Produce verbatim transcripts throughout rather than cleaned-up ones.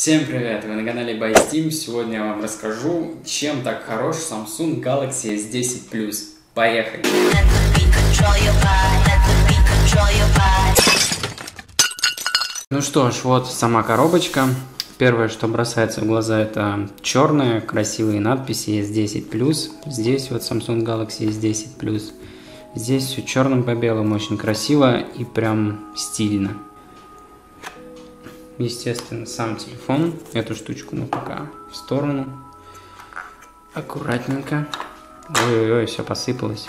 Всем привет! Вы на канале By Steam. Сегодня я вам расскажу, чем так хорош Samsung Galaxy эс десять плюс. Поехали! Ну что ж, вот сама коробочка. Первое, что бросается в глаза, это черные красивые надписи эс десять плюс. Здесь вот Samsung Galaxy эс десять плюс. Здесь все черным по белому, очень красиво и прям стильно. Естественно, сам телефон. Эту штучку мы пока в сторону. Аккуратненько. Ой-ой-ой, все посыпалось.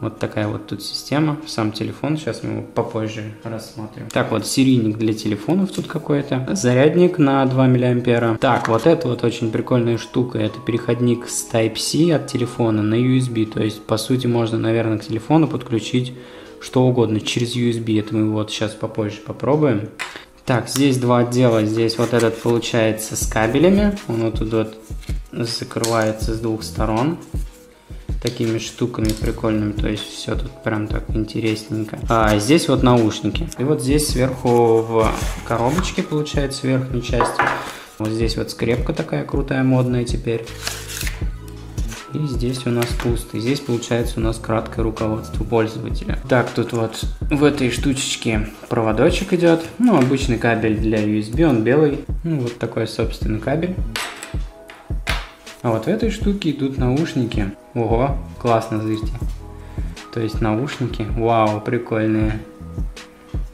Вот такая вот тут система. Сам телефон. Сейчас мы его попозже рассмотрим. Так, вот серийник для телефонов тут какой-то. Зарядник на два миллиампера. Так, вот это вот очень прикольная штука. Это переходник с Type-C от телефона на ю эс би. То есть, по сути, можно, наверное, к телефону подключить что угодно через ю эс би. Это мы вот сейчас попозже попробуем. Так, здесь два отдела. Здесь вот этот получается с кабелями. Он вот тут вот закрывается с двух сторон. Такими штуками прикольными. То есть все тут прям так интересненько. А здесь вот наушники. И вот здесь сверху в коробочке получается, в верхней части. Вот здесь вот скрепка такая крутая, модная теперь. И здесь у нас пусто. И здесь получается у нас краткое руководство пользователя. Так, тут вот в этой штучечке проводочек идет. Ну, обычный кабель для ю эс би, он белый. Ну, вот такой, собственно, кабель. А вот в этой штуке идут наушники. Ого, классно, зырьте. То есть наушники, вау, прикольные.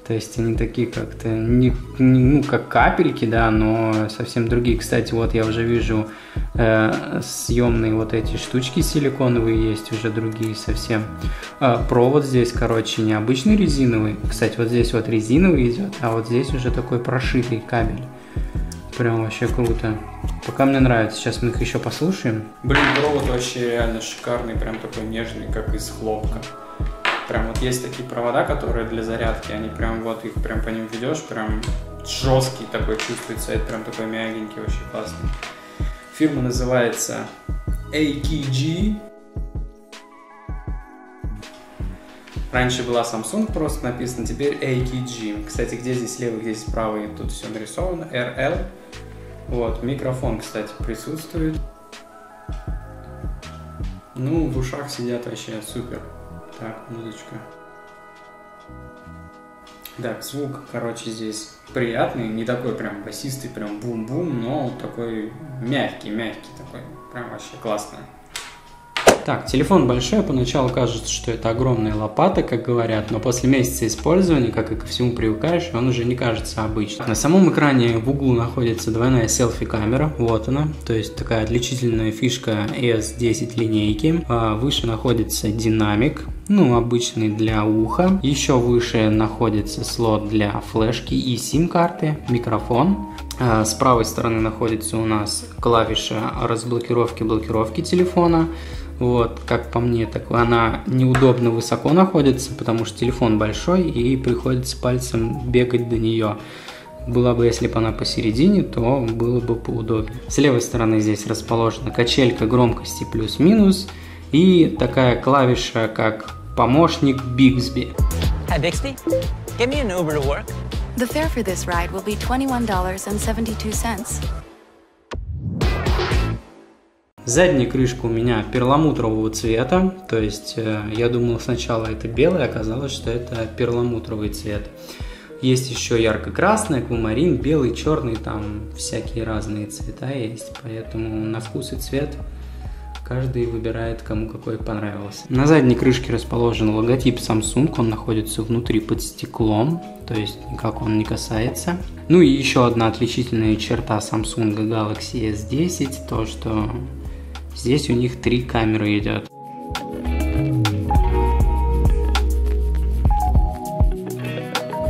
То есть они такие как-то, не, не, ну, как капельки, да, но совсем другие. Кстати, вот я уже вижу э, съемные вот эти штучки силиконовые, есть уже другие совсем. Э, провод здесь, короче, необычный резиновый. Кстати, вот здесь вот резиновый идет, а вот здесь уже такой прошитый кабель. Прям вообще круто. Пока мне нравится. Сейчас мы их еще послушаем. Блин, провод вообще реально шикарный, прям такой нежный, как из хлопка. Прям вот есть такие провода, которые для зарядки, они прям вот их прям по ним ведешь, прям жесткий такой чувствуется, это прям такой мягенький, очень классный. Фирма называется эй кей джи. Раньше была Samsung просто написано, теперь эй кей джи. Кстати, где здесь левый, где здесь правый, тут все нарисовано, эр эл. Вот, микрофон, кстати, присутствует. Ну, в ушах сидят вообще супер. Так, музычка. Так, звук, короче, здесь приятный, не такой прям басистый, прям бум-бум, но такой мягкий-мягкий такой, прям вообще классно. Так, телефон большой, поначалу кажется, что это огромная лопата, как говорят, но после месяца использования, как и ко всему привыкаешь, он уже не кажется обычным. На самом экране в углу находится двойная селфи-камера, вот она, то есть такая отличительная фишка эс десять линейки. А выше находится динамик, ну, обычный для уха. Еще выше находится слот для флешки и сим-карты, микрофон. А с правой стороны находится у нас клавиша разблокировки-блокировки телефона. Вот, как по мне, так она неудобно высоко находится, потому что телефон большой и приходится пальцем бегать до нее. Была бы, если бы она посередине, то было бы поудобнее. С левой стороны здесь расположена качелька громкости плюс-минус и такая клавиша, как помощник Bixby. Hi, Bixby. Give me an Uber to work. The fare for this ride will be twenty-one dollars and seventy-two cents. Задняя крышка у меня перламутрового цвета, то есть я думал сначала это белый, оказалось, что это перламутровый цвет. Есть еще ярко-красный, аквамарин, белый, черный, там всякие разные цвета есть, поэтому на вкус и цвет каждый выбирает, кому какой понравился. На задней крышке расположен логотип Samsung, он находится внутри под стеклом, то есть никак он не касается. Ну и еще одна отличительная черта Samsung Galaxy эс десять, то что... Здесь у них три камеры идет.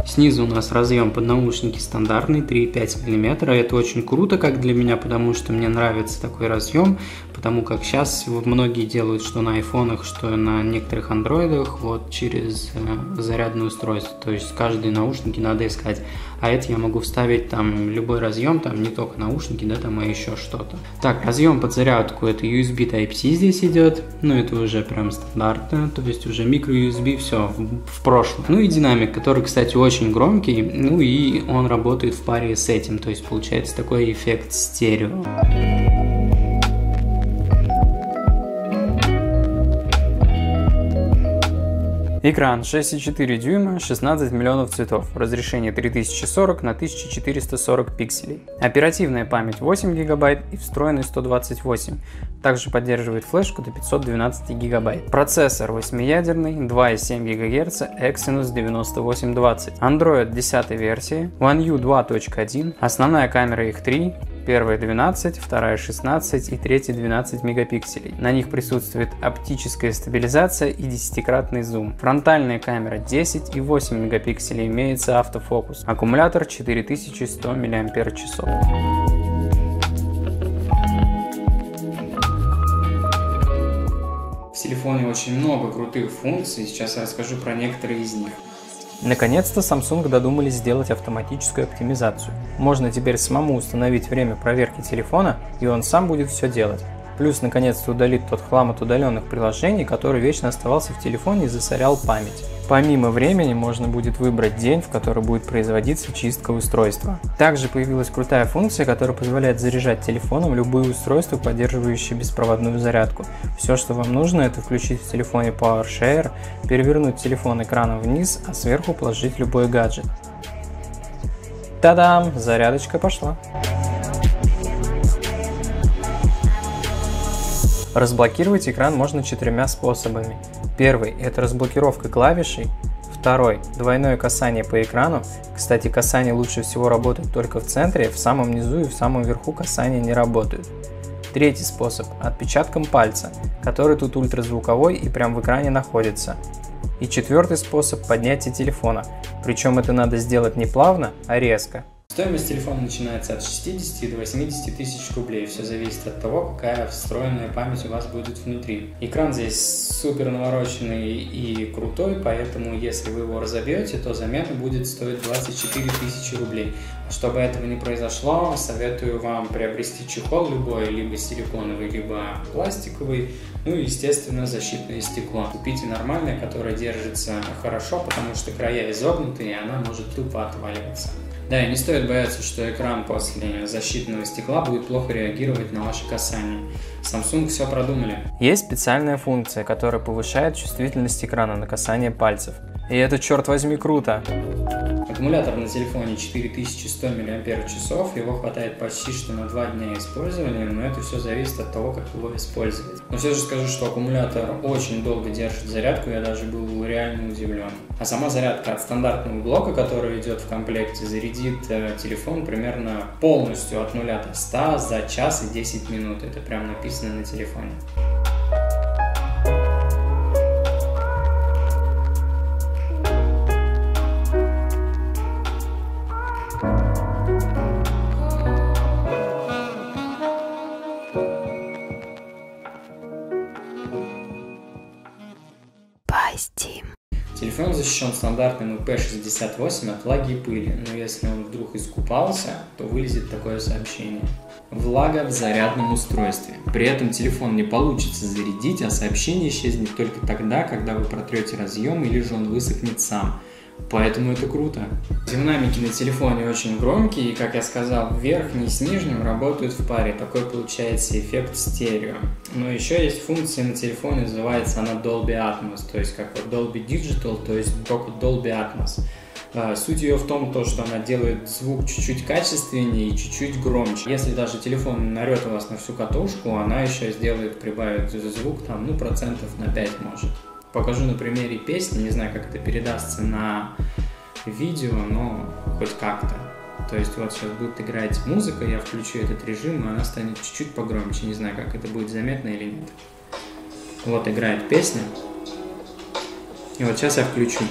Снизу у нас разъем под наушники стандартный, три и пять миллиметра. Это очень круто, как для меня, потому что мне нравится такой разъем, потому как сейчас многие делают, что на айфонах, что на некоторых андроидах, вот через зарядное устройство. То есть каждые наушники надо искать. а это я могу вставить там любой разъем, там не только наушники, да, там, а еще что-то. Так, разъем под зарядку, это ю эс би Type-C здесь идет, ну это уже прям стандартно, то есть уже микро-ю эс би, все, в прошлом. Ну и динамик, который, кстати, очень громкий, ну и он работает в паре с этим, то есть получается такой эффект стерео. Экран шесть и четыре десятых дюйма, шестнадцать миллионов цветов, разрешение три тысячи сорок на тысячу четыреста сорок пикселей. Оперативная память восемь гигабайт и встроенный сто двадцать восемь. Также поддерживает флешку до пятьсот двенадцать гигабайт. Процессор восьмиядерный, два и семь гигагерца, Exynos девяносто восемь двадцать. Android десятой версии, One ю ай два точка один. Основная камера их три. Первая двенадцать, вторая шестнадцать и третья двенадцать мегапикселей. На них присутствует оптическая стабилизация и десятикратный зум. Фронтальная камера десять и восемь мегапикселей, имеется автофокус. Аккумулятор четыре тысячи сто миллиампер-часов. В телефоне очень много крутых функций, сейчас я расскажу про некоторые из них. Наконец-то Samsung додумались сделать автоматическую оптимизацию. Можно теперь самому установить время проверки телефона, и он сам будет все делать. Плюс наконец-то удалит тот хлам от удаленных приложений, который вечно оставался в телефоне и засорял память. Помимо времени можно будет выбрать день, в который будет производиться чистка устройства. Также появилась крутая функция, которая позволяет заряжать телефоном любые устройства, поддерживающие беспроводную зарядку. Все, что вам нужно, это включить в телефоне PowerShare, перевернуть телефон экраном вниз, а сверху положить любой гаджет. Та-дам! Зарядочка пошла! Разблокировать экран можно четырьмя способами. Первый – это разблокировка клавишей. Второй – двойное касание по экрану. Кстати, касание лучше всего работает только в центре, в самом низу и в самом верху касания не работают. Третий способ – отпечатком пальца, который тут ультразвуковой и прям в экране находится. И четвертый способ – поднятие телефона. Причем это надо сделать не плавно, а резко. Стоимость телефона начинается от шестидесяти до восьмидесяти тысяч рублей, все зависит от того, какая встроенная память у вас будет внутри. Экран здесь супер навороченный и крутой, поэтому если вы его разобьете, то замена будет стоить двадцать четыре тысячи рублей. Чтобы этого не произошло, советую вам приобрести чехол любой, либо силиконовый, либо пластиковый, ну и естественно защитное стекло. Купите нормальное, которое держится хорошо, потому что края изогнутые и она может тупо отваливаться. Да, и не стоит бояться, что экран после защитного стекла будет плохо реагировать на ваши касания. Samsung все продумали. Есть специальная функция, которая повышает чувствительность экрана на касание пальцев. И это, черт возьми, круто! Аккумулятор на телефоне четыре тысячи сто миллиампер-часов, его хватает почти что на два дня использования, но это все зависит от того, как его использовать. Но все же скажу, что аккумулятор очень долго держит зарядку, я даже был реально удивлен. А сама зарядка от стандартного блока, который идет в комплекте, зарядит телефон примерно полностью от нуля до ста за час и десять минут, это прям написано на телефоне. By Steam. Телефон защищен стандартным ай пи шестьдесят восемь от влаги и пыли, но если он вдруг искупался, то вылезет такое сообщение. Влага в зарядном устройстве. При этом телефон не получится зарядить, а сообщение исчезнет только тогда, когда вы протрете разъем или же он высохнет сам. Поэтому это круто. Динамики на телефоне очень громкие, и, как я сказал, верхний с нижним работают в паре. Такой получается эффект стерео. Но еще есть функция на телефоне, называется она Dolby Atmos, то есть как вот Dolby Digital, то есть только Dolby Atmos. Суть ее в том, то, что она делает звук чуть-чуть качественнее и чуть-чуть громче. Если даже телефон нарет у вас на всю катушку, она еще сделает, прибавит звук там, ну, процентов на пять может. Покажу на примере песни, не знаю, как это передастся на видео, но хоть как-то. То есть вот сейчас будет играть музыка, я включу этот режим, и она станет чуть-чуть погромче, не знаю, как это будет заметно или нет. Вот играет песня, и вот сейчас я включу.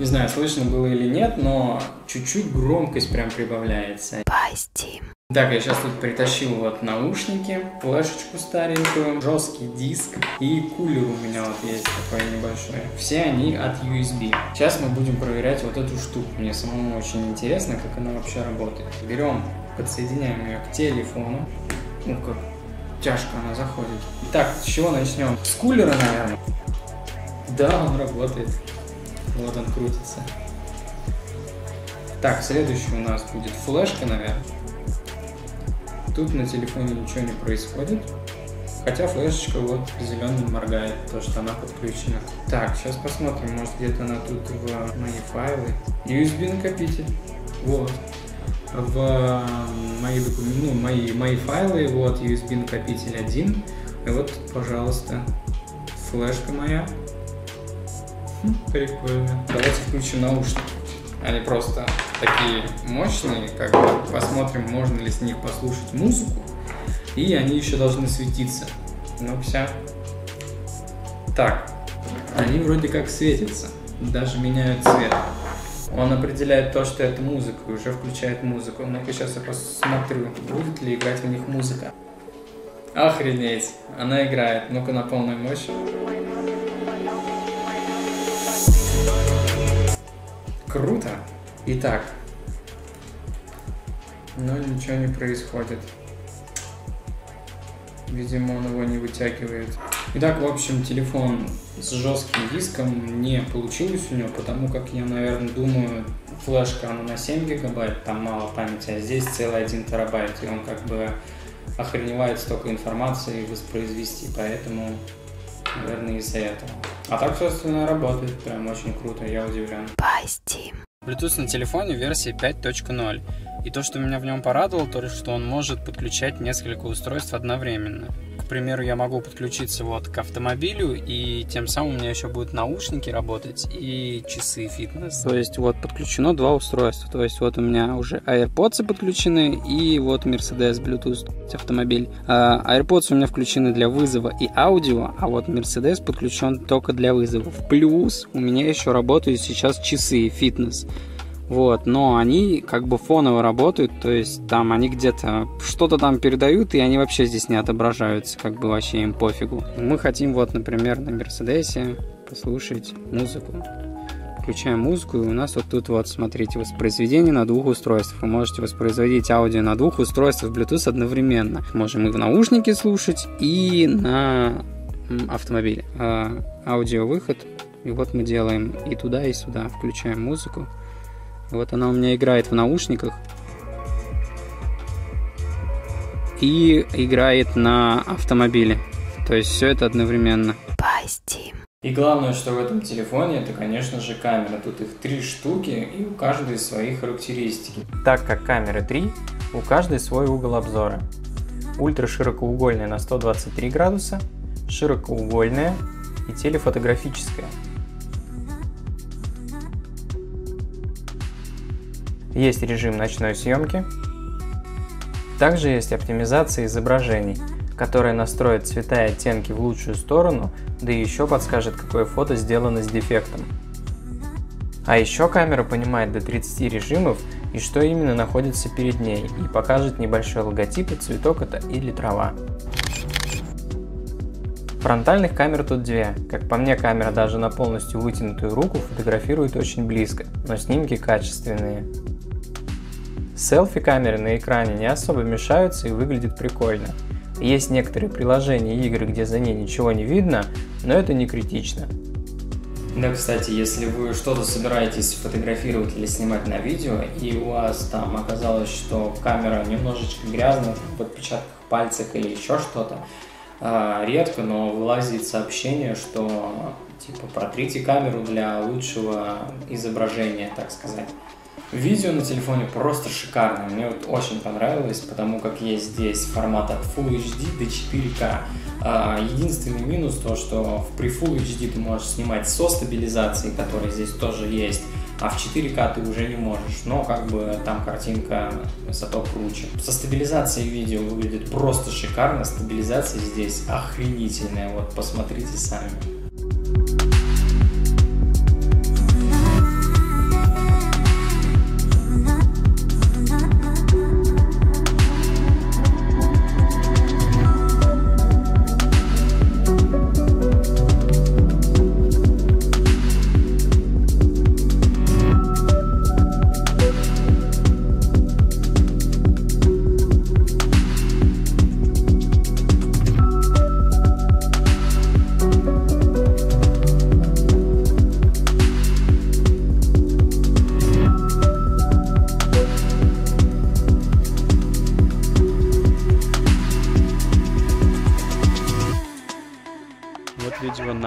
Не знаю, слышно было или нет, но чуть-чуть громкость прям прибавляется. By Steam. Так, я сейчас тут притащил вот наушники, флешечку старенькую, жесткий диск и кулер у меня вот есть такой небольшой. Все они от ю эс би. Сейчас мы будем проверять вот эту штуку. Мне самому очень интересно, как она вообще работает. Берем, подсоединяем ее к телефону. Ну как тяжко она заходит. Итак, с чего начнем? С кулера, наверное. Да, он работает. Вот он крутится. Так, следующий у нас будет флешка, наверное. Тут на телефоне ничего не происходит, хотя флешечка вот зеленым моргает, то что она подключена. Так, сейчас посмотрим, может где-то она тут в мои файлы. ю эс би накопитель, вот. В мои, ну, мои, мои файлы, вот ю эс би накопитель один. И вот, пожалуйста, флешка моя. Хм, прикольно. Давайте включим наушники. Они просто такие мощные, как бы посмотрим, можно ли с них послушать музыку. И они еще должны светиться. Ну вся. Так, они вроде как светятся, даже меняют цвет. Он определяет то, что это музыка, и уже включает музыку. Ну-ка сейчас я посмотрю, будет ли играть у них музыка. Охренеть, она играет. Ну-ка на полную мощь. Круто. Итак, но ничего не происходит. Видимо, он его не вытягивает. Итак, в общем, телефон с жестким диском не получилось у него, потому как я, наверное, думаю, флешка она на семь гигабайт, там мало памяти, а здесь целый один терабайт, и он как бы охреневает столько информации воспроизвести, поэтому, наверное, из-за этого. А так, собственно, работает прям очень круто, я удивлен. By Steam. Bluetooth на телефоне версии пять точка ноль. И то, что меня в нем порадовало, то, что он может подключать несколько устройств одновременно. К примеру, я могу подключиться вот к автомобилю, и тем самым у меня еще будут наушники работать и часы фитнес. То есть вот подключено два устройства. То есть вот у меня уже AirPods подключены, и вот Mercedes Bluetooth автомобиль. А AirPods у меня включены для вызова и аудио, а вот Mercedes подключен только для вызовов. Плюс у меня еще работают сейчас часы фитнес. Вот, но они как бы фоново работают, то есть там они где-то что-то там передают, и они вообще здесь не отображаются, как бы вообще им пофигу. Мы хотим вот, например, на Мерседесе послушать музыку. Включаем музыку, и у нас вот тут вот, смотрите, воспроизведение на двух устройствах. Вы можете воспроизводить аудио на двух устройствах Bluetooth одновременно. Можем и в наушнике слушать, и на автомобиле. А, аудиовыход, и вот мы делаем и туда, и сюда, включаем музыку. Вот она у меня играет в наушниках и играет на автомобиле. То есть все это одновременно. By Steam. И главное, что в этом телефоне, это, конечно же, камера. Тут их три штуки, и у каждой свои характеристики. Так как камеры три, у каждой свой угол обзора. Ультраширокоугольная на сто двадцать три градуса, широкоугольная и телефотографическая. Есть режим ночной съемки. Также есть оптимизация изображений, которая настроит цвета и оттенки в лучшую сторону, да и еще подскажет, какое фото сделано с дефектом. А еще камера понимает до тридцати режимов и что именно находится перед ней, и покажет небольшой логотип и цветок это или трава. Фронтальных камер тут две. Как по мне, камера даже на полностью вытянутую руку фотографирует очень близко, но снимки качественные. Селфи-камеры на экране не особо мешаются и выглядят прикольно. Есть некоторые приложения и игры, где за ней ничего не видно, но это не критично. Да, кстати, если вы что-то собираетесь фотографировать или снимать на видео, и у вас там оказалось, что камера немножечко грязная, в отпечатках пальцев или еще что-то, редко, но вылазит сообщение, что типа протрите камеру для лучшего изображения, так сказать. Видео на телефоне просто шикарное, мне вот очень понравилось, потому как есть здесь формат от Full эйч ди до четыре ка. Единственный минус то, что при Full эйч ди ты можешь снимать со стабилизацией, которая здесь тоже есть, а в четыре ка ты уже не можешь, но как бы там картинка зато круче. Со стабилизацией видео выглядит просто шикарно, стабилизация здесь охренительная, вот посмотрите сами.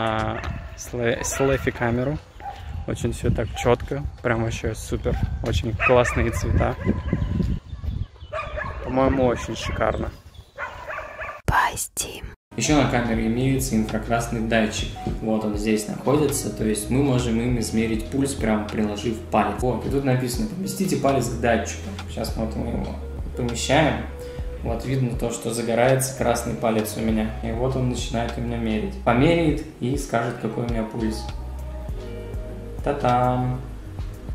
на слэфи камеру. Очень все так четко, прям вообще супер. Очень классные цвета. По-моему, очень шикарно. By Steam. Еще на камере имеется инфракрасный датчик. Вот он здесь находится, то есть мы можем им измерить пульс, прямо приложив палец. Вот, и тут написано: поместите палец к датчику. Сейчас вот мы его помещаем. Вот видно то, что загорается красный палец у меня. И вот он начинает именно мерить. Померяет и скажет, какой у меня пульс. Та-там!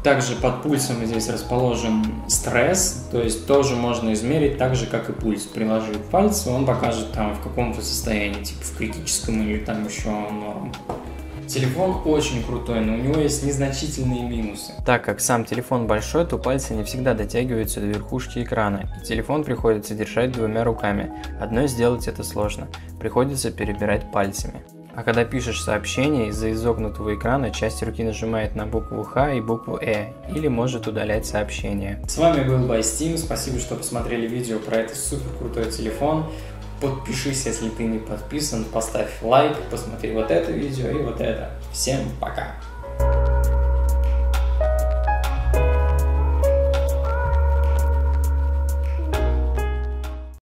Также под пульсом здесь расположен стресс, то есть тоже можно измерить так же, как и пульс. Приложив палец, он покажет там в каком-то состоянии, типа в критическом или там еще норм. Телефон очень крутой, но у него есть незначительные минусы. Так как сам телефон большой, то пальцы не всегда дотягиваются до верхушки экрана, и телефон приходится держать двумя руками. Одной сделать это сложно, приходится перебирать пальцами. А когда пишешь сообщение, из-за изогнутого экрана часть руки нажимает на букву Х и букву Э, или может удалять сообщение. С вами был By Steam, спасибо, что посмотрели видео про этот супер крутой телефон. Подпишись, если ты не подписан, поставь лайк, посмотри вот это видео и вот это. Всем пока!